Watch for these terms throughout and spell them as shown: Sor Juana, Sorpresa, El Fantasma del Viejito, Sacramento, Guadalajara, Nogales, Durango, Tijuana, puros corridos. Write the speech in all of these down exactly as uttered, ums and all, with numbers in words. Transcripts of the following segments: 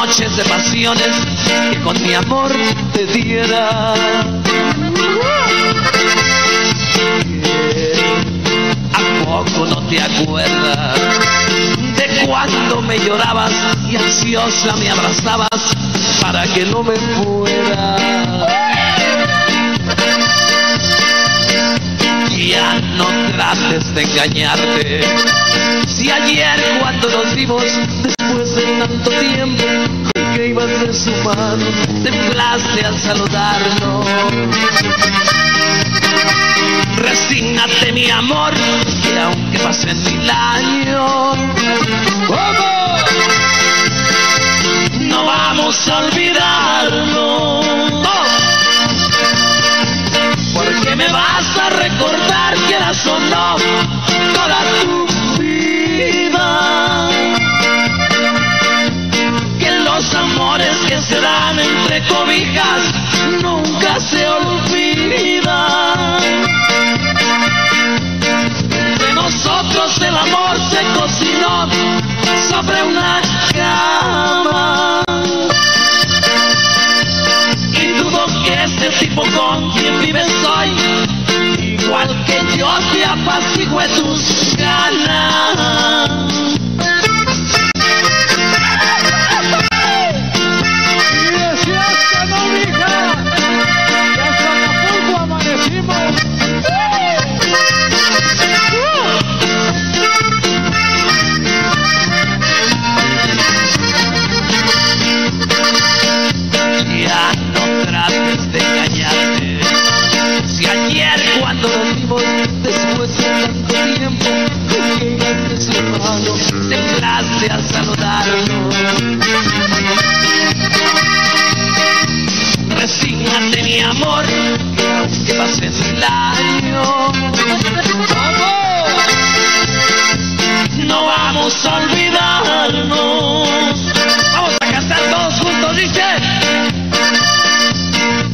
noches de pasiones que con mi amor te diera. ¿A poco no te acuerdas de cuando me llorabas y ansiosa me abrazabas para que no me fuera? Ya no trates de engañarte, si ayer cuando nos vimos después de tanto tiempo que ibas de su mano templaste al saludarnos. Resígnate mi amor, que aunque pasen mil años, ¡oh!, no vamos a olvidarnos, porque me vas a recordar que eras o no toda tu vida, que los amores que se dan entre cobijas nunca se olvidan. De nosotros el amor se cocinó sobre una cama, y dudo que este tipo con quien vives hoy, igual que yo, te apacigüe tus ganas. Al saludarnos, resígnate mi amor, que aunque pases el año, no vamos a olvidarnos. Vamos a cantar todos juntos, dice,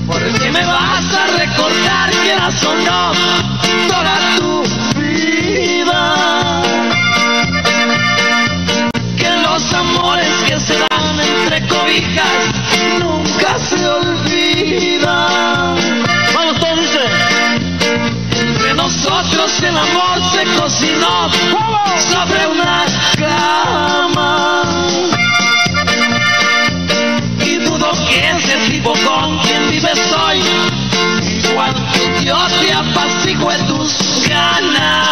porque me vas a recordar que eras o no toda tu vida, amores que se dan entre cobijas nunca se olvidan. Vamos todos, dice. Entre nosotros el amor se cocinó sobre una cama, y dudo que ese tipo con quien vives hoy, igual que yo, te apacigüe tus ganas.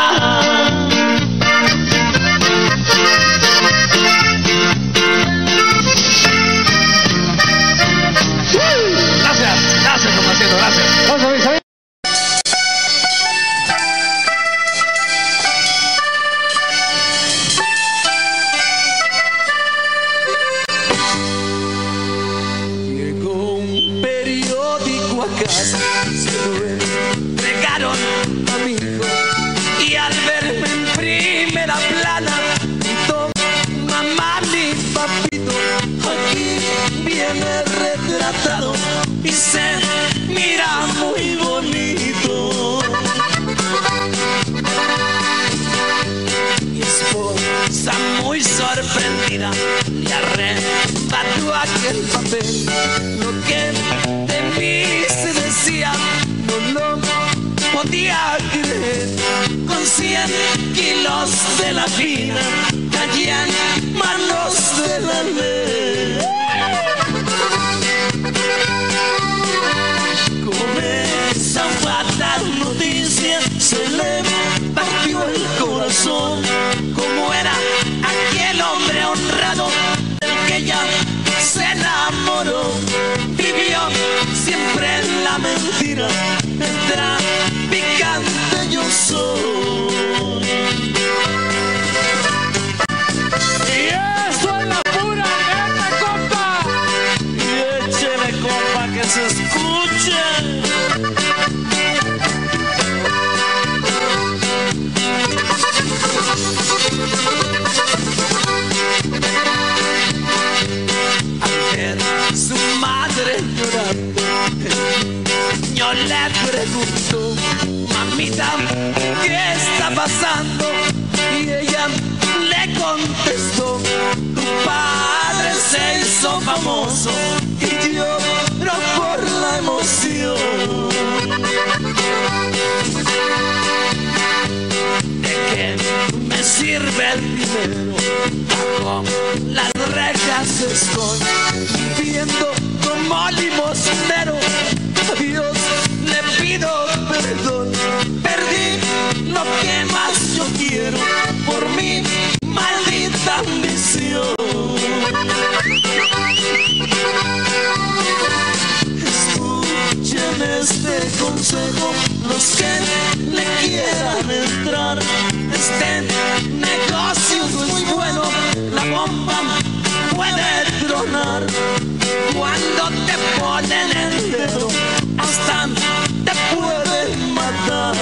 El papel, lo que de mí se decía, no lo podía creer. Con cien kilos de la vida caían manos de la ley. Comenzó fatal noticia, se le partió el corazón. Como era aquel hombre honrado del que ella se enamoró, vivió siempre en la mentira, el traficante yo soy. Y eso es la pura gana, compa. Y échele, compa, que se escuche. Su madre llorando, yo le pregunto, mamita, ¿qué está pasando? Y ella le contestó, tu padre se se hizo famoso y lloró por la emoción. ¿De qué me sirve el dinero? Bajo las rejas estoy viviendo como limosnero. A Dios le pido perdón. Perdí lo que más yo quiero por mi maldita ambición. Escuchen este consejo los que le quieran entrar. Este negocio es muy bueno, la bomba puede tronar. Cuando te ponen el dedo hasta te pueden matar.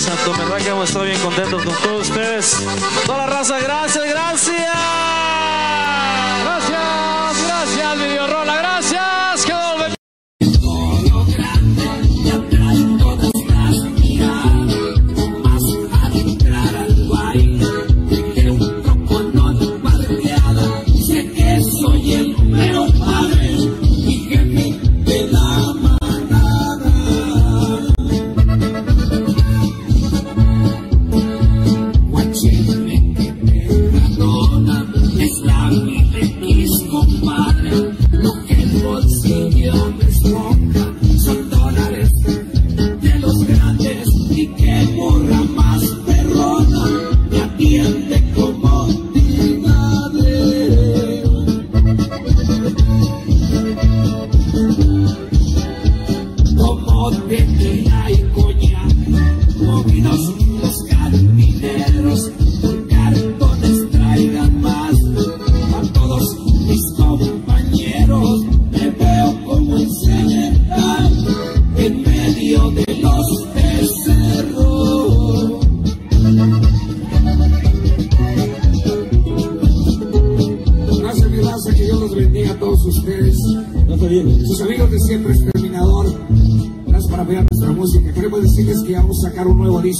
Santo Merraca, hemos estado bien contentos con todos ustedes. Toda la raza, gracias, gracias. Gracias, gracias, Video Rola, gracias. Que volvemos.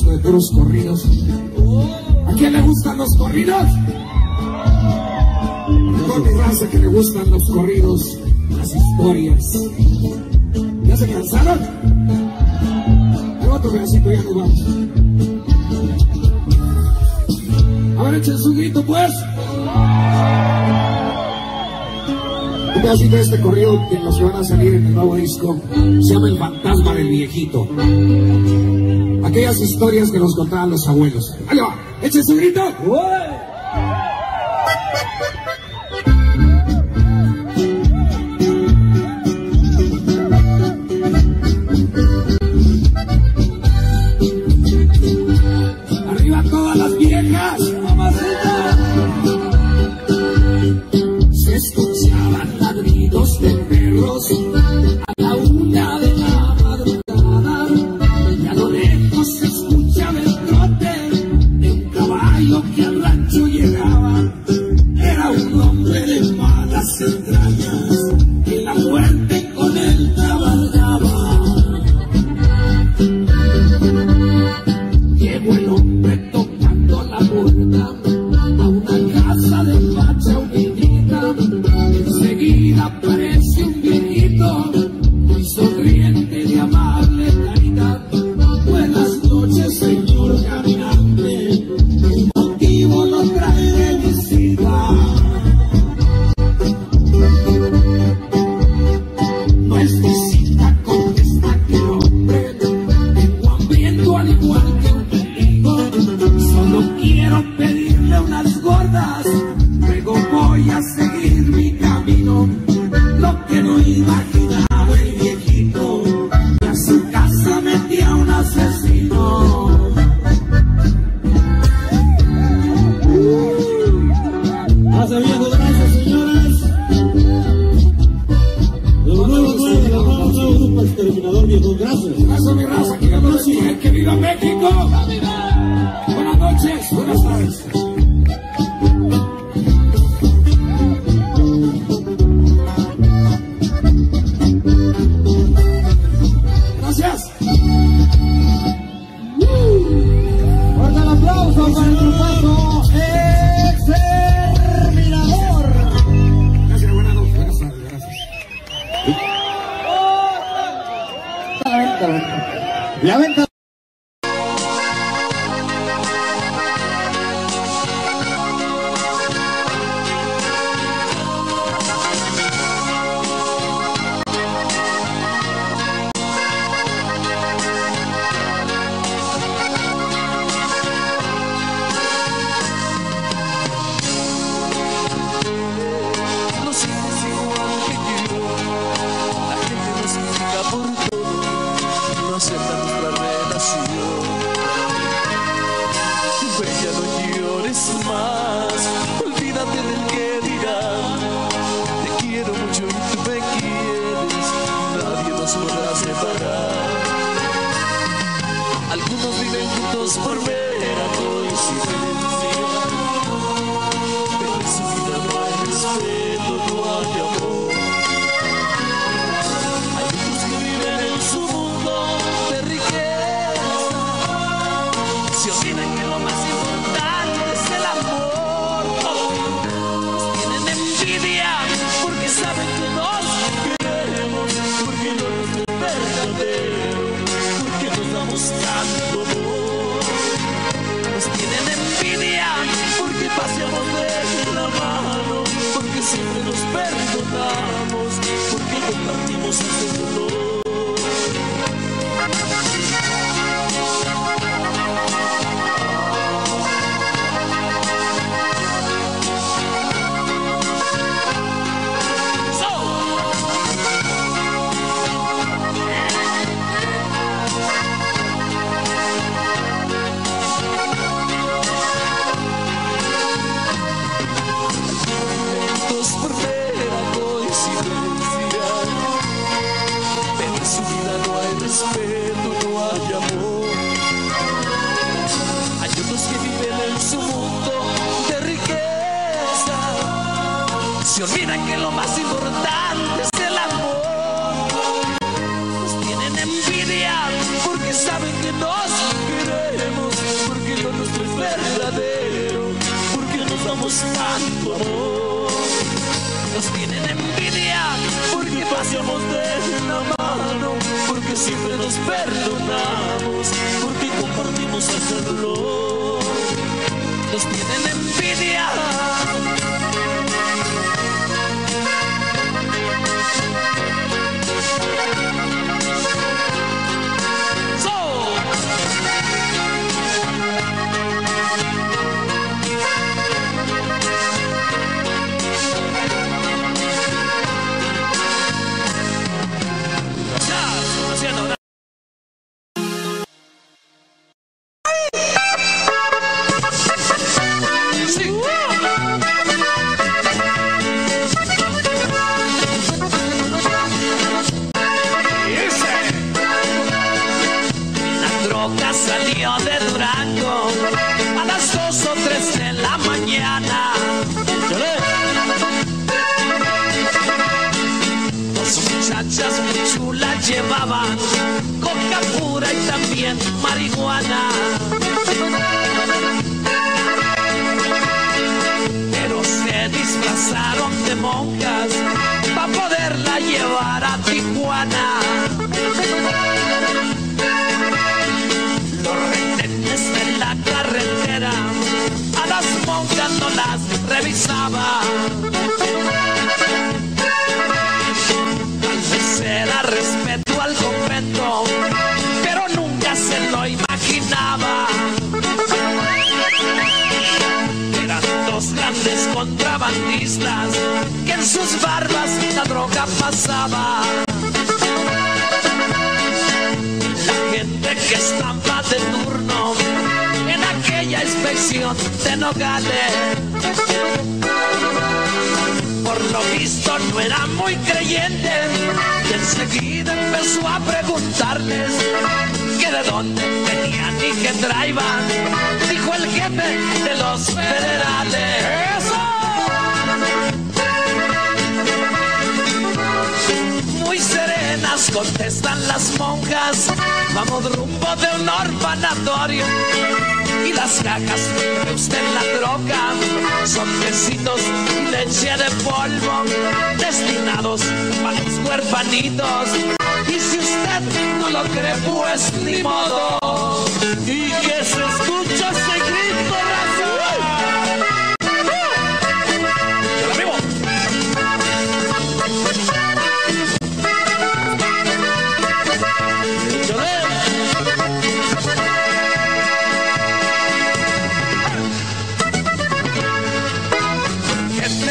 De todos los corridos. ¿A quién le gustan los corridos? A mi raza que le gustan los corridos, las historias. ¿Ya se cansaron? Yo otro pedacito, ya nos vamos. A ver, echen su grito, pues. Un pedacito de este corrido que nos van a salir en el nuevo disco. Se llama El Fantasma del Viejito. Aquellas historias que nos contaban los abuelos. ¡Ahí va! ¡Echen su grito! ¡Ué! Motivo lo trae de perdonamos, porque compartimos este dolor. Olvidan que lo más importante es el amor. Nos tienen envidia porque saben que nos queremos, porque lo nuestro es verdadero, porque nos damos tanto amor. Nos tienen envidia porque pasamos de la mano, porque siempre nos perdonamos, porque compartimos hasta el dolor. Nos tienen envidia. Salió de Durango a las dos o tres de la mañana. Dos muchachas muy chulas llevaban coca pura y también marihuana. Pero se disfrazaron de monjas para poderla llevar a Tijuana. No las revisaba, tal vez era respeto al convento, pero nunca se lo imaginaba. Eran dos grandes contrabandistas que en sus barbas la droga pasaba. La gente que estaba de turno en aquella inspección de Nogales, por lo visto no era muy creyente, y enseguida empezó a preguntarles que de dónde venían y qué traían. Dijo el jefe de los federales. ¡Eso! Muy serenas contestan las monjas: vamos rumbo de un orfanatorio. Y las cajas que usted la droga son besitos y leche de polvo, destinados para los huerfanitos. Y si usted no lo cree, pues ni modo. Y que se escucha ese grito racional.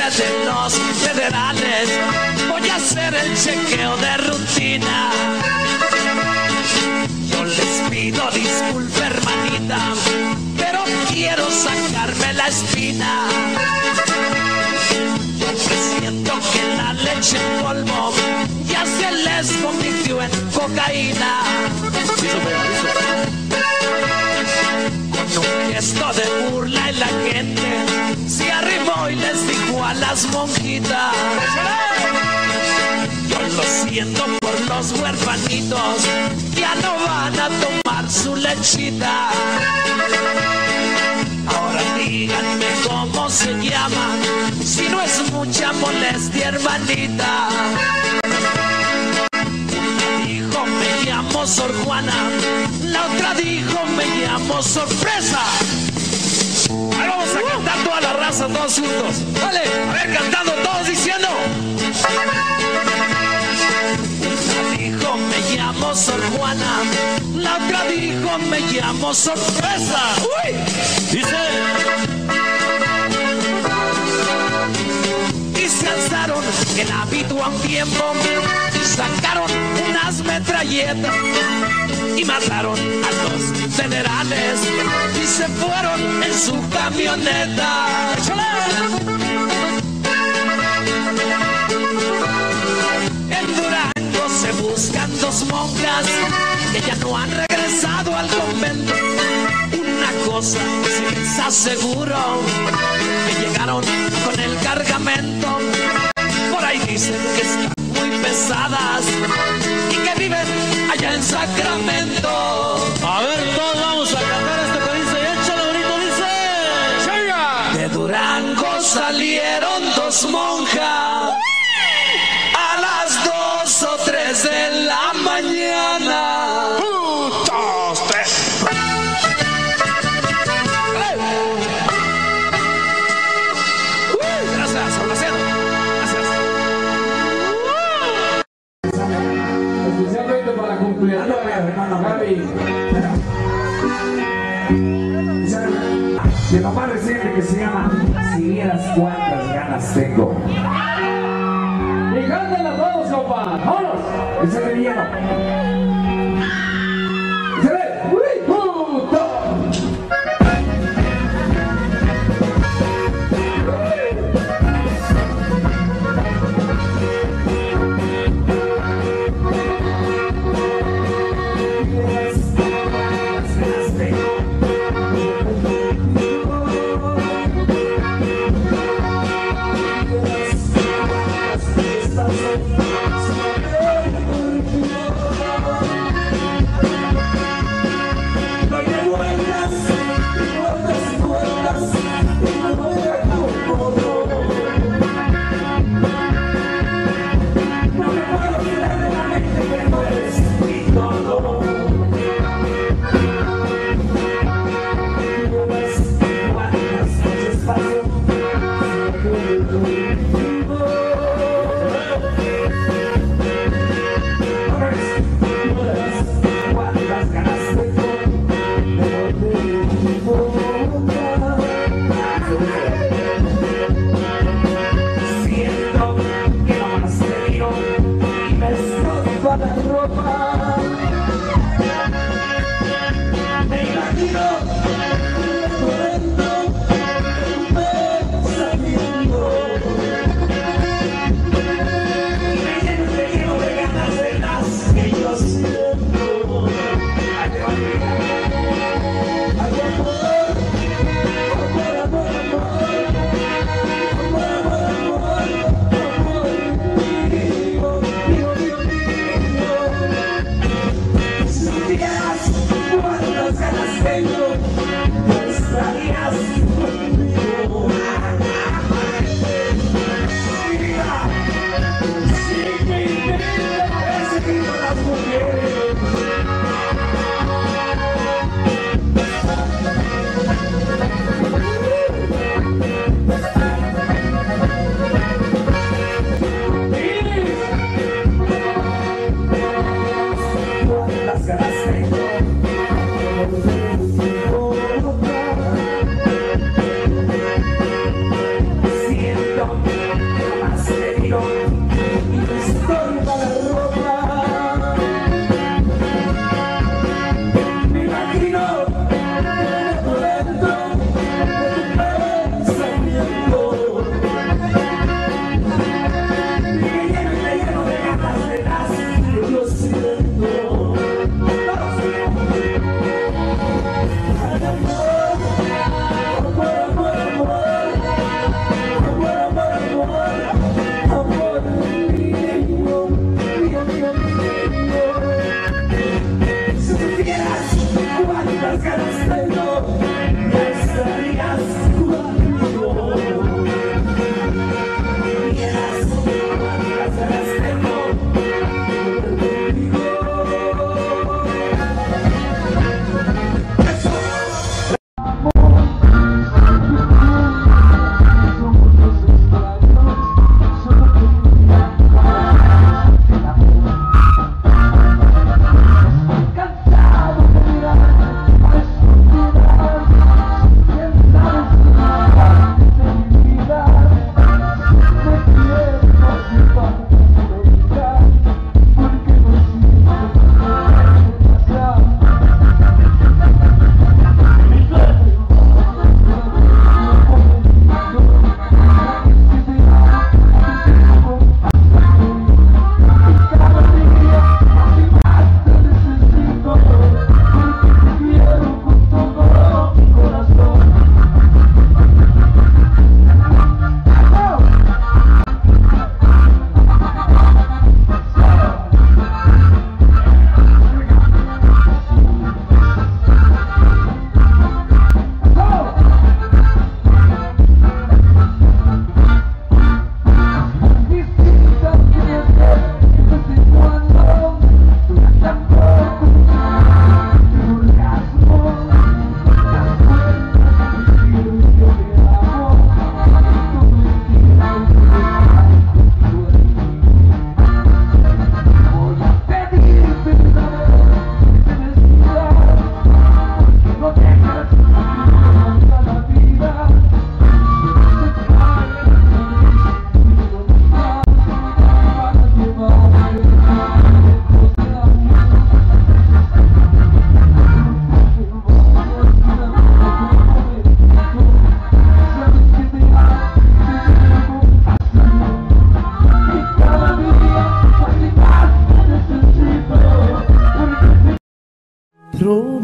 De los federales, voy a hacer el chequeo de rutina. Yo les pido disculpa, hermanita, pero quiero sacarme la espina. Yo presiento que la leche en polvo ya se les convirtió en cocaína. Con un gesto de burla y la gente se arribó y les dijo a las monjitas: yo lo siento por los huerfanitos, ya no van a tomar su lechita. Ahora díganme cómo se llaman, si no es mucha molestia, hermanita. Una dijo: me llamo Sor Juana. La otra dijo: me llamo Sorpresa. Ahora vamos a cantar toda la raza todos juntos. Vale, a ver, cantando todos diciendo... Dijo, me llamo Sor Juana. La otra dijo, me llamo Sorpresa. ¡Uy! Dice. Y se alzaron el hábito a un tiempo, sacaron unas metralletas y mataron a los federales y se fueron en su camioneta. En Durango se buscan dos monjas que ya no han regresado al convento. Una cosa sí les aseguro, que llegaron con el cargamento. Por ahí dicen que están muy pesadas y que viven allá en Sacramento. A ver, todos vamos a cantar esto que dice, échalo bonito, dice. ¡Llega! De Durango salieron dos monjas a las dos o tres de la mañana. Un, dos, tres. ¡Hey! Gracias, Sorpresa. Especialmente para cumpleaños, hermano Gaby. Mi papá reciente que se llama Si vieras cuántas ganas tengo. Y cántala todos, compa. ¡Vámonos! Y se le lleno. Y se ve. ¡Uy! ¡Puto! Thank you.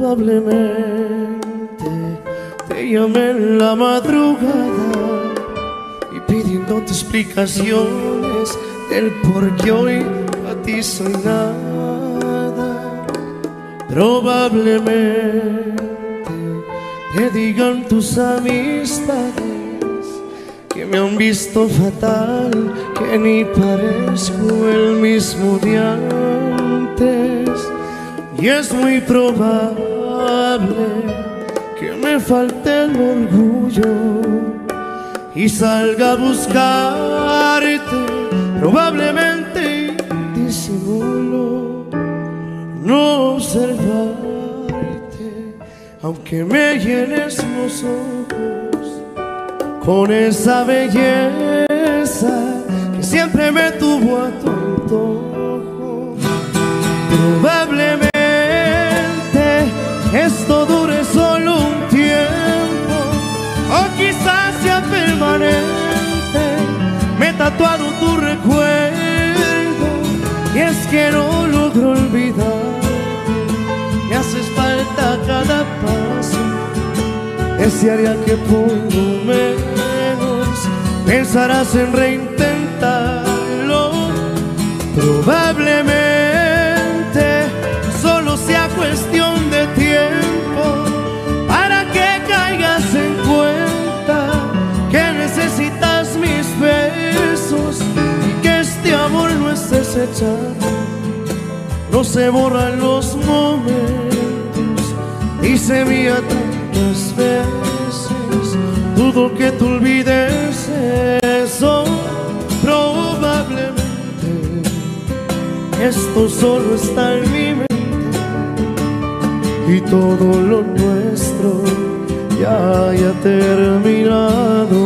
probablemente te llamé en la madrugada y pidiéndote explicaciones del por qué hoy a ti soy nada. Probablemente te digan tus amistades que me han visto fatal, que ni parezco el mismo de antes. Y es muy probable que me falte el orgullo y salga a buscarte. Probablemente disimulo no observarte, aunque me llenes los ojos con esa belleza que siempre me tuvo a tu antojo. Probablemente esto dure solo un tiempo, o quizás sea permanente. Me he tatuado tu recuerdo y es que no logro olvidar. Me haces falta cada paso, desearía que por lo menos pensarás en reintentarlo. Probablemente solo sea cuestión tiempo para que caigas en cuenta que necesitas mis besos y que este amor no es desechado. No se borran los momentos y se mía tantas veces. Dudo que te olvides eso. Probablemente esto solo está en mi mente y todo lo nuestro ya haya terminado.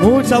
Muchas,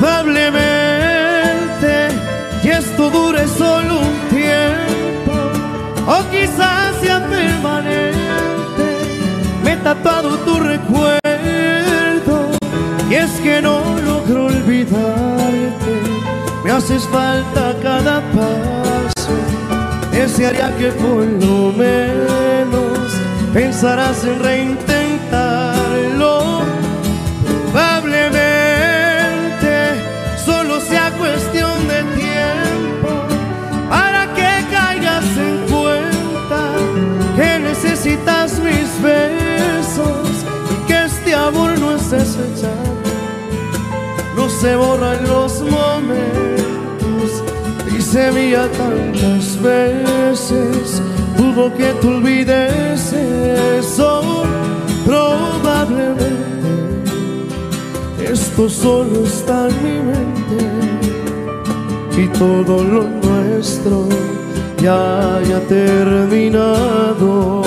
Probablemente, y esto dure solo un tiempo, o quizás sea permanente. Me he tatuado tu recuerdo y es que no logro olvidarte. Me haces falta cada paso, desearía que por lo menos pensarás en reintentarlo. Probablemente cuestión de tiempo para que caigas en cuenta que necesitas mis besos y que este amor no es desechable. No se borran los momentos y se mía tantas veces. Dudo que te olvides eso. Probablemente esto solo está en mi mente y todo lo nuestro ya haya terminado.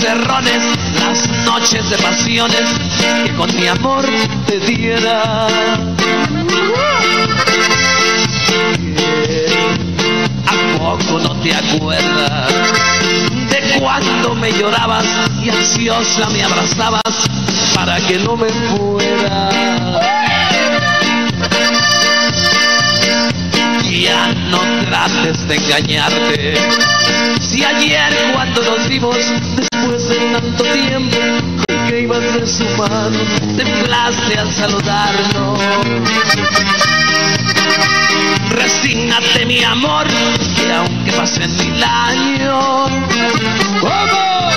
mis errores, las noches de pasiones que con mi amor te diera. ¿A poco no te acuerdas de cuando me llorabas y ansiosa me abrazabas para que no me fuera? Ya no trates de engañarte, si ayer cuando nos vimos, después de tanto tiempo, que ibas de su mano, te inflaste al saludarnos. Resígnate mi amor, que aunque pasen mil años, ¡vamos!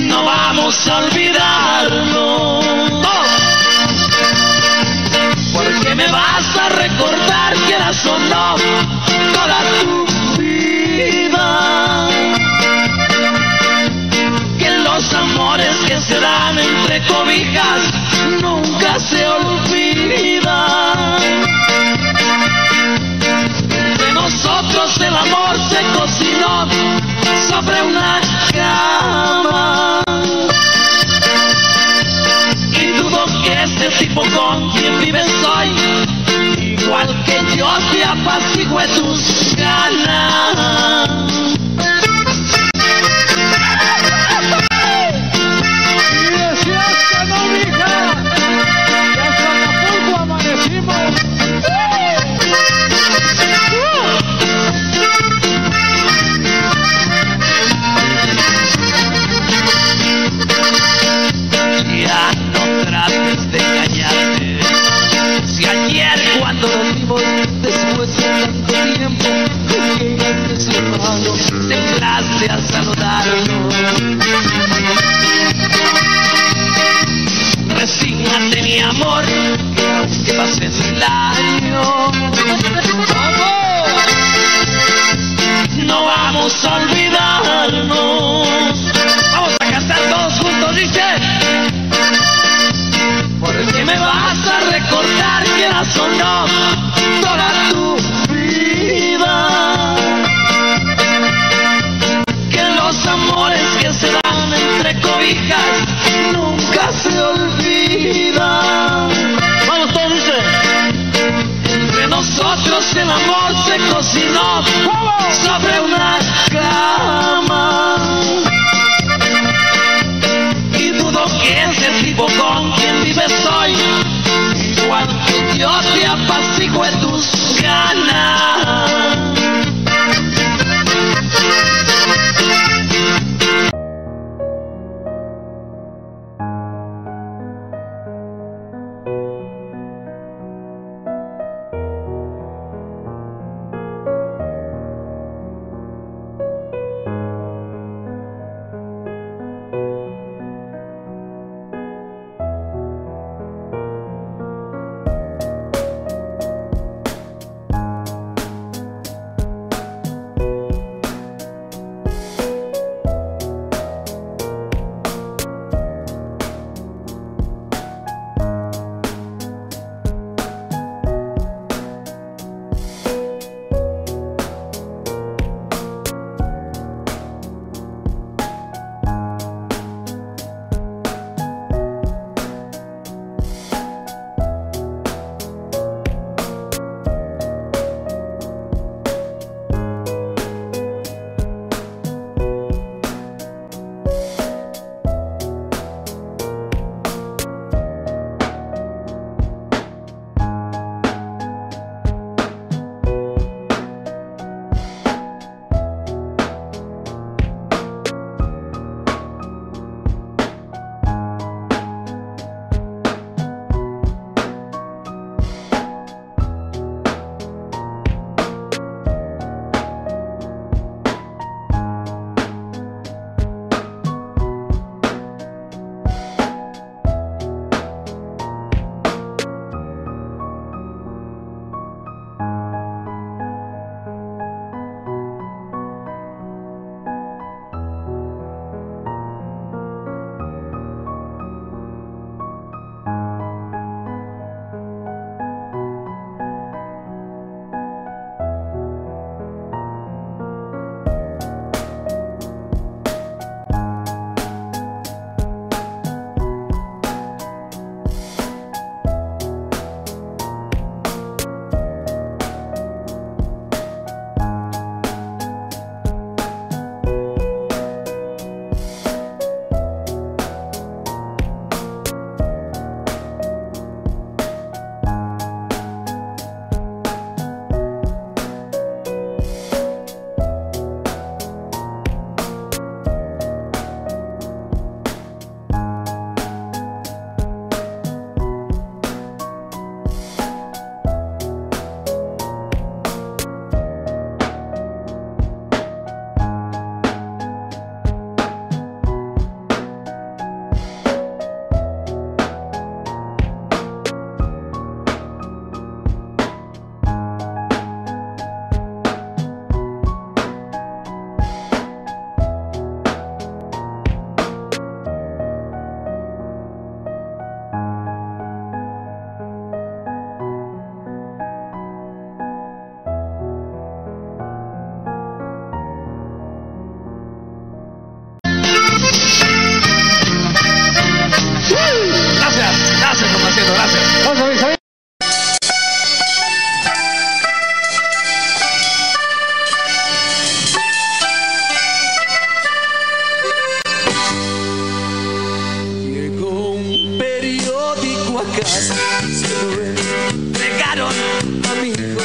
No vamos a olvidarnos. Porque me vas a recordar, quieras o no, toda tu vida. Que los amores que se dan entre cobijas nunca se olvidan. De nosotros el amor se cocinó sobre una cama. Este tipo con quien vives hoy, igual que yo, te apacigüe tus ganas. Y decías que no, mija, que hasta Acapulco amanecimos. Ya no trates de engañarte, si ayer cuando nos vimos, después de tanto tiempo, que ibas de su mano, te inflaste a saludarnos. Resígnate mi amor, que aunque pases el año, no vamos a olvidarnos. Vamos a cantar todos juntos, dice. Porque me vas a recordar, quieras o no, toda tu vida. Que los amores que se dan entre cobijas nunca se olvidan. Vamos todos, dice. Entre nosotros el amor se cocinó sobre una cama. Y dudo que ese tipo con quien vives hoy, igual que yo, te apacigüe tus ganas. entiendo, gracias. Vamos a ver, ¿sabes? Llegó un periódico a casa, se lo entregaron a mi hijo,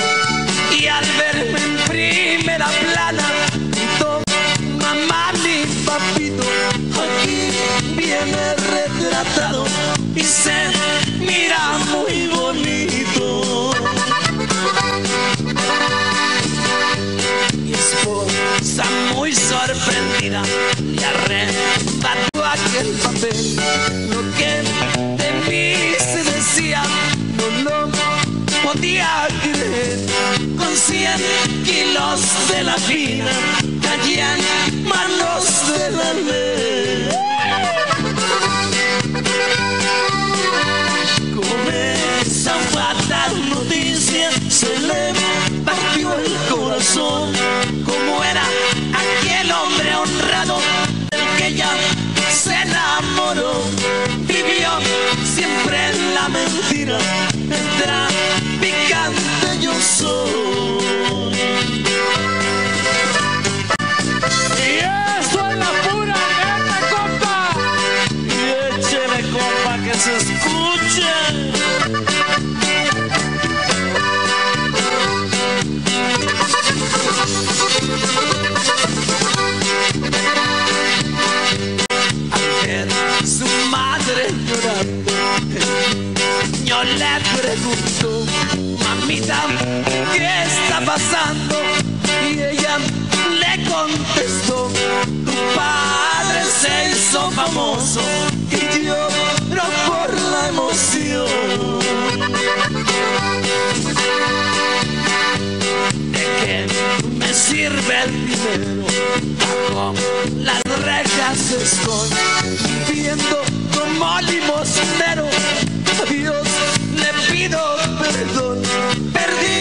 y al verme en primera plana, gritó: mamá, mi papito, aquí viene retratado y se mira muy bonito. Mi esposa, muy sorprendida, le arrebató aquel papel. Lo que de mí se decía no lo podía creer. Con cien kilos de la vida caían manos de la ley. Comenzó a dar noticias, se le partió el corazón. Como era aquel hombre honrado del que ella se enamoró, vivió siempre en la mentira, el traficante yo soy. Y esto es la pura neta, compa. Y échele, compa, que se escuche. Su madre llorando, yo le pregunto: mamita, ¿qué está pasando? Y ella le contestó: tu padre se hizo famoso y lloró por la emoción. ¿De qué me sirve el dinero? Bajo las rejas estoy viviendo como limosnero. A Dios le pido perdón. Perdí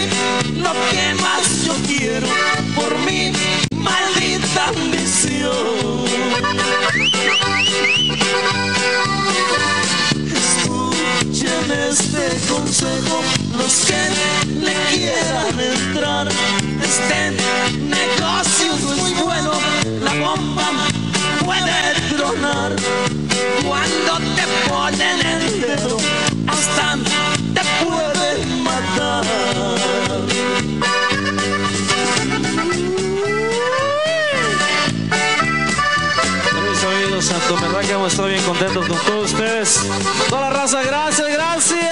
lo que más yo quiero por mi maldita ambición. Escuchen este consejo los que le quieran entrar. Este negocio es muy bueno, la bomba puede tronar. Cuando te ponen el dedo, hasta te pueden matar. Mis oídos, santo, me verdad que hemos estado bien contentos con todos ustedes. Toda la raza, gracias, gracias.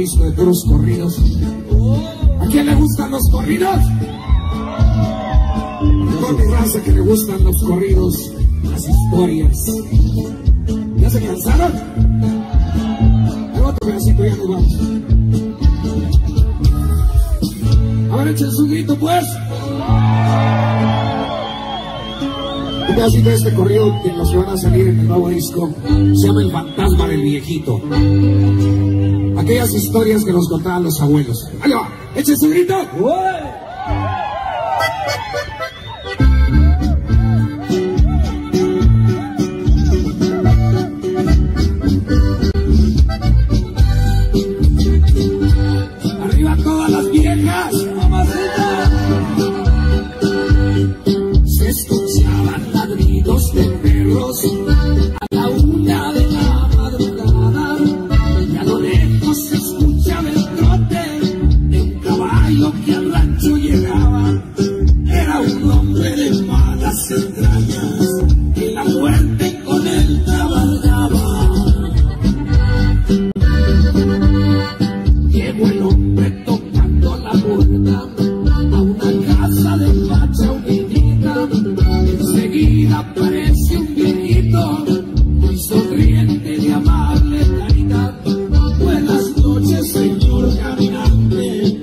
De puros corridos. ¿A quién le gustan los corridos? A toda mi raza que le gustan los corridos, las historias. ¿Ya se cansaron? Hay otro pedacito, ya nos vamos. A ver, echen su grito, pues. Un pedacito de este corrido que nos van a salir en el nuevo disco. Se llama El Fantasma del Viejito. Aquellas historias que nos contaban los abuelos. ¡Ahí va! ¡Echen su grito! ¡Uy! rancho llegaba, era un hombre de malas entrañas, y la muerte con él cabalgaba. Llegó el hombre tocando la puerta a una casa de facha humillita. Enseguida aparece un viejito muy sonriente de amable caridad. Buenas noches, señor caminante, sí.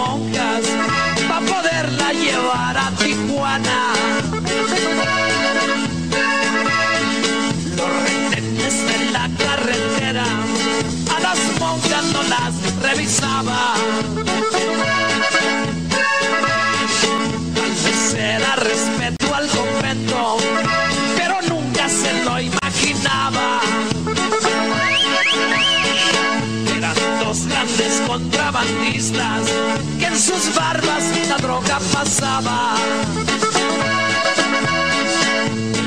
monjas para poderla llevar a Tijuana. Los retenes en la carretera a las monjas no las revisaba. Tal vez era respeto al convento, pero nunca se lo imaginaba. Grandes contrabandistas que en sus barbas la droga pasaba.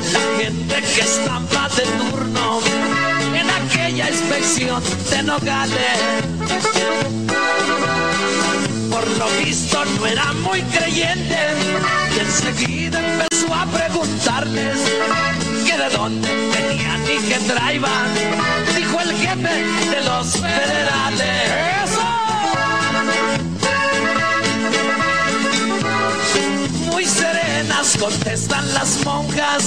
La gente que estaba de turno en aquella inspección de Nogales, por lo visto no era muy creyente, y enseguida empezó a preguntarles que de dónde venían y que traían. Dijo el jefe de los federales: ¡eso! Muy serenas contestan las monjas: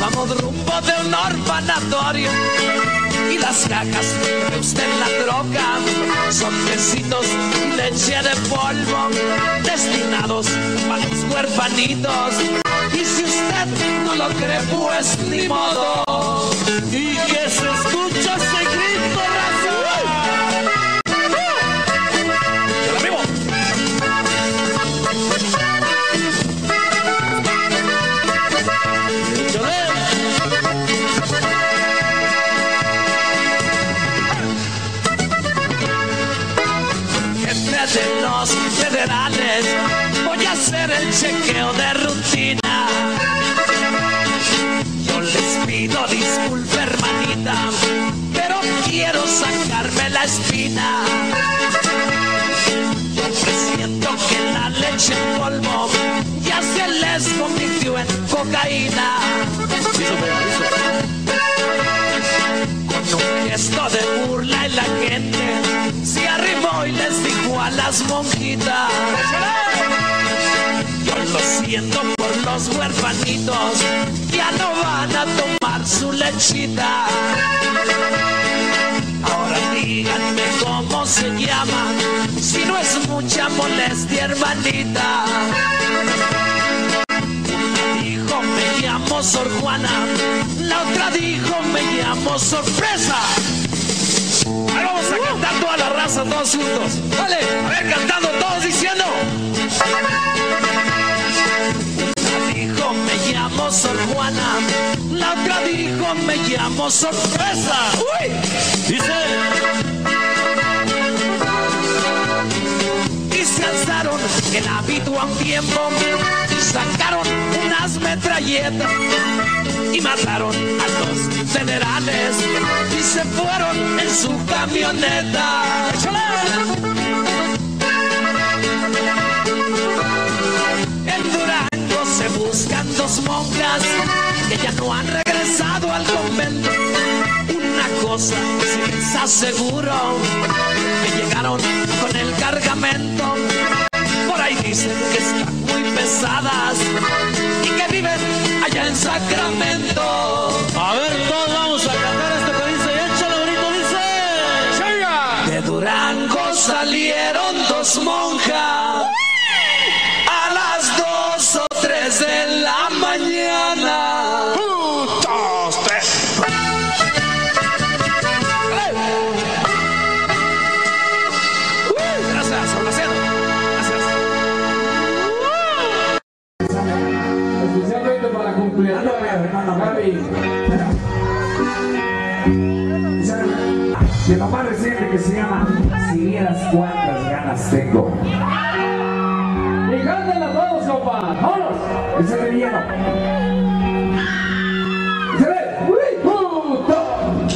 vamos rumbo de un orfanatorio, y las cajas que usted la troca son besitos y leche de polvo destinados para los huerfanitos. Y si usted no lo cree, pues ni modo. Y que se escucha ese grito, razón. ¡Vivo! Jefe de los federales, voy a hacer el chequeo de rutina. Pido disculpa, hermanita, pero quiero sacarme la espina. Presiento que la leche en polvo ya se les convirtió en cocaína. Con un gesto de burla en la gente se arrimó y les dijo a las monjitas: yo lo siento por los huerfanitos, ya no van a tomar su lechita. Ahora díganme cómo se llama, si no es mucha molestia, hermanita. Una dijo: me llamo Sor Juana. La otra dijo: me llamo Sorpresa. Ahora vamos a cantar toda la raza, todos juntos. Vale, a ver, cantando todos diciendo. Una dijo: me llamo Sor Juana. La otra dijo: me llamo Sorpresa. ¡Uy! Dice. Y se alzaron el hábito a un tiempo, sacaron unas metralletas y mataron a los federales y se fueron en su camioneta. En Durango se buscan dos monjas que ya no han regresado al convento. Una cosa sí les aseguro, que llegaron con el cargamento. Por ahí dicen que están muy pesadas y que viven allá en Sacramento. A ver, todos vamos a cantar esto que dice, échalo bonito, dice. De Durango salieron dos monjas a las dos o tres de la mañana. De lo más reciente, que se llama Si vieras cuántas ganas tengo. Y cántala todos, compa. ¡Vámonos! Ese es el hielo. ¡Se ve! ¡Uy! ¡Puto! Oh,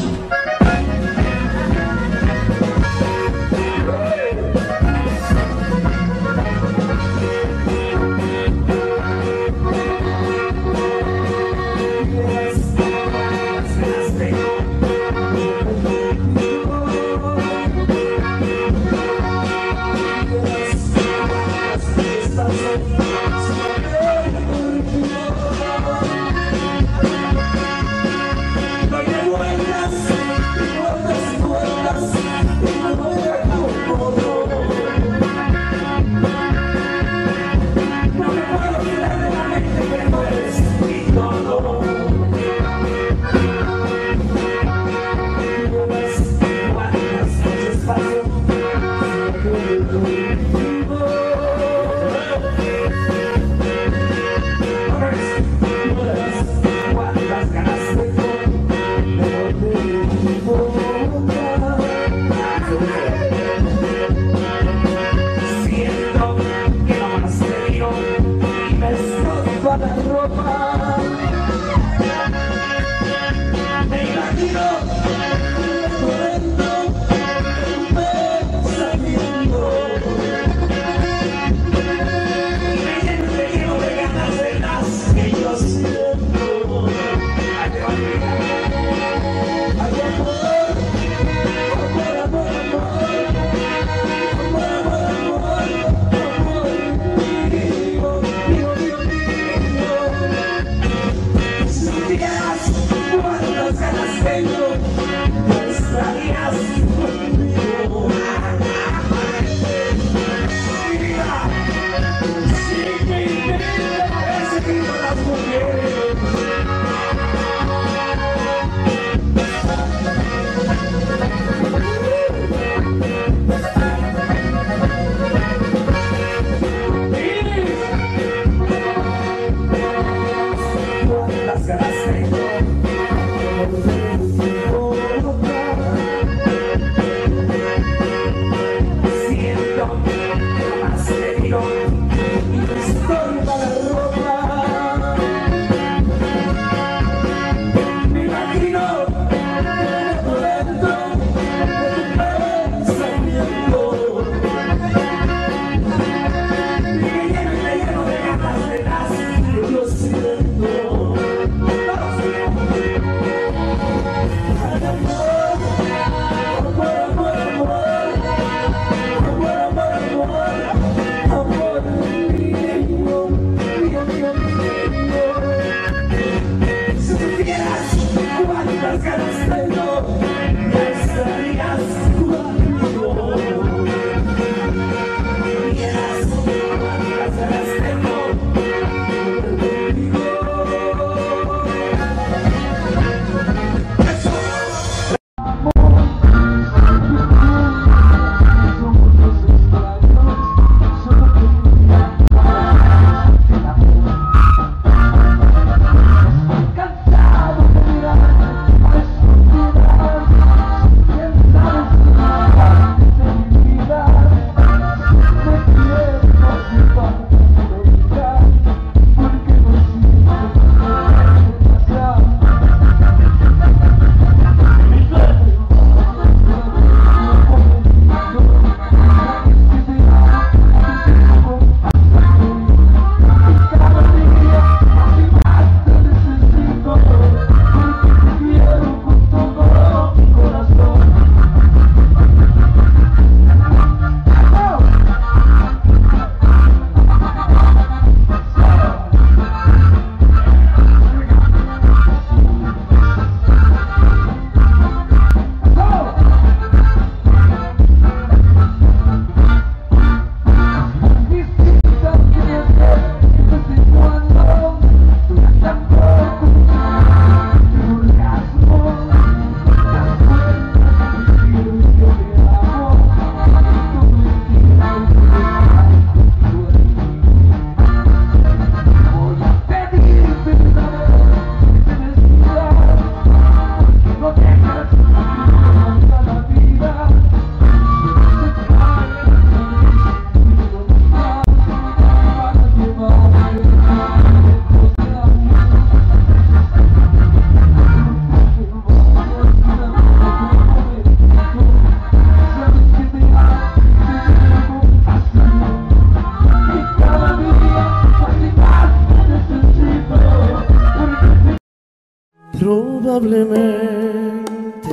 Probablemente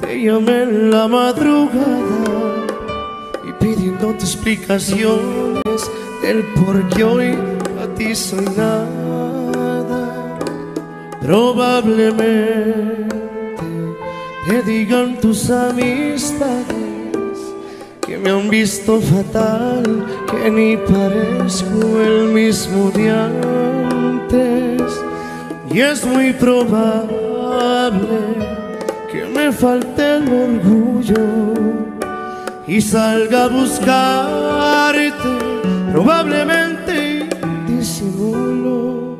te llamé en la madrugada y pidiéndote explicaciones del por qué hoy a ti soy nada. Probablemente te digan tus amistades que me han visto fatal, que ni parezco el mismo de antes. Y es muy probable que me falte el orgullo y salga a buscarte, probablemente disimulo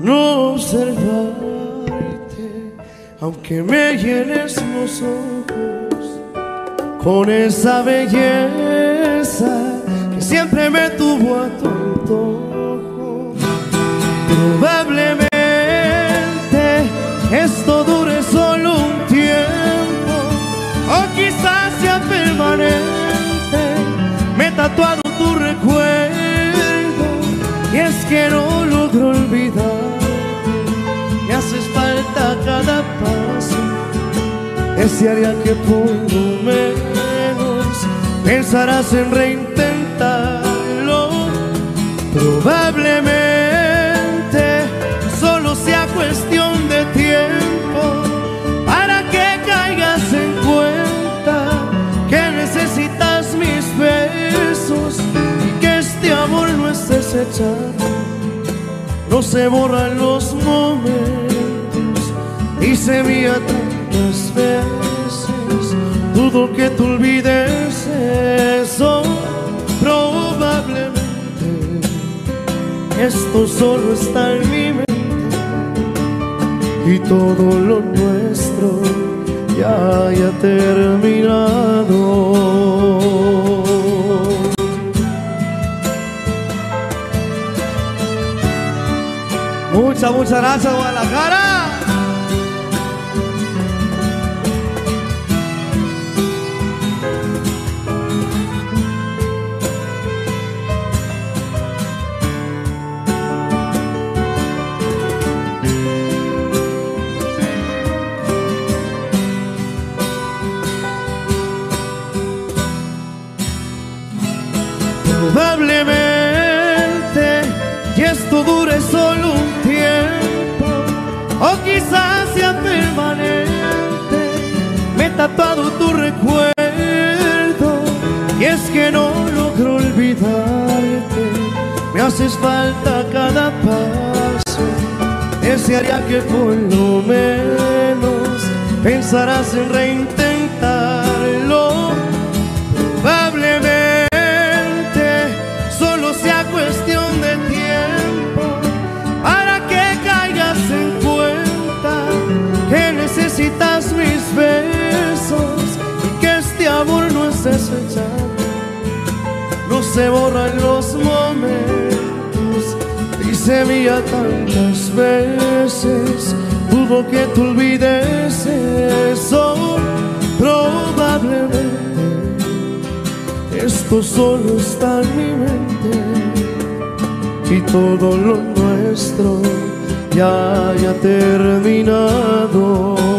no observarte, aunque me llenes los ojos con esa belleza que siempre me tuvo a tu antojo. Probablemente esto dure solo un tiempo, o quizás sea permanente. Me he tatuado tu recuerdo y es que no logro olvidarte. Me haces falta cada paso, desearía que por lo menos pensarás en reintentarlo. Probablemente solo sea cuestión de tiempo para que caigas en cuenta que necesitas mis besos y que este amor no es desechado. No se borran los momentos y semilla tantas veces, dudo que te olvides eso. Probablemente esto solo está en mi mente y todo lo nuestro ya haya terminado. Muchas, muchas gracias, Guadalajara. Probablemente, y esto dure solo un tiempo, o quizás sea permanente. Me he tatuado tu recuerdo y es que no logro olvidarte. Me haces falta cada paso, desearía que por lo menos pensarás en reintentarlo. Probablemente cuestión de tiempo para que caigas en cuenta que necesitas mis besos y que este amor no es desechado. No se borran los momentos y semilla tantas veces, dudo que te olvides eso. Probablemente esto solo está en mi mente y todo lo nuestro ya haya terminado.